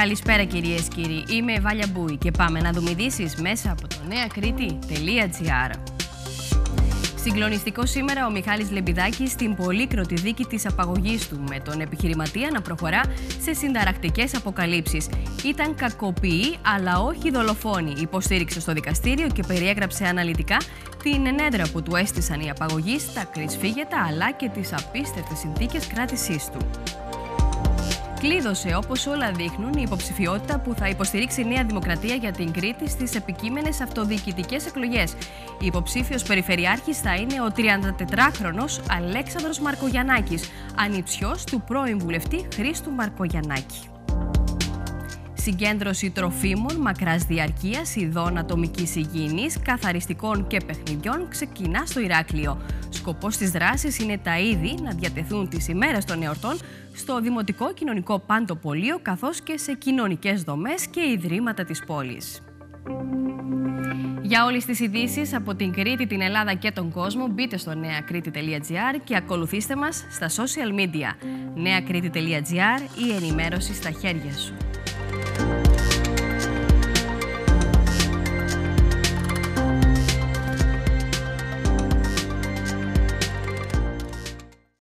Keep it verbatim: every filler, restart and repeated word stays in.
Καλησπέρα κυρίες και κύριοι, είμαι η Βάλια Μπούη και πάμε να δούμε ειδήσεις μέσα από το Νέα Κρήτη.gr. Συγκλονιστικό σήμερα ο Μιχάλης Λεμπιδάκης στην πολύκροτη δίκη της απαγωγής του, με τον επιχειρηματία να προχωρά σε συνταρακτικές αποκαλύψεις. Ήταν κακοποιοί αλλά όχι δολοφόνοι, υποστήριξε στο δικαστήριο και περιέγραψε αναλυτικά την ενέδρα που του έστησαν οι απαγωγείς, τα κρυσφύγετα αλλά και τις απίστευτες συνθήκες κράτησής του. Κλείδωσε, όπως όλα δείχνουν, η υποψηφιότητα που θα υποστηρίξει η Νέα Δημοκρατία για την Κρήτη στις επικείμενες αυτοδιοικητικές εκλογές. Η υποψήφιος περιφερειάρχης θα είναι ο τριαντατετράχρονος Αλέξανδρος Μαρκογιαννάκης, ανιψιός του πρώην βουλευτή Χρήστου Μαρκογιαννάκη. Συγκέντρωση τροφίμων μακράς διαρκείας, ειδών ατομικής υγιεινής, καθαριστικών και παιχνιδιών ξεκινά στο Ηράκλειο. Σκοπός της δράσης είναι τα είδη να διατεθούν τις ημέρες των εορτών στο Δημοτικό Κοινωνικό Παντοπολείο, καθώς και σε κοινωνικές δομές και ιδρύματα της πόλης. Για όλες τις ειδήσεις από την Κρήτη, την Ελλάδα και τον κόσμο, μπείτε στο νέα κρήτη τελεία τζι άρ και ακολουθήστε μας στα social media. νέα κρήτη τελεία τζι άρ, η ενημέρωση στα χέρια σου.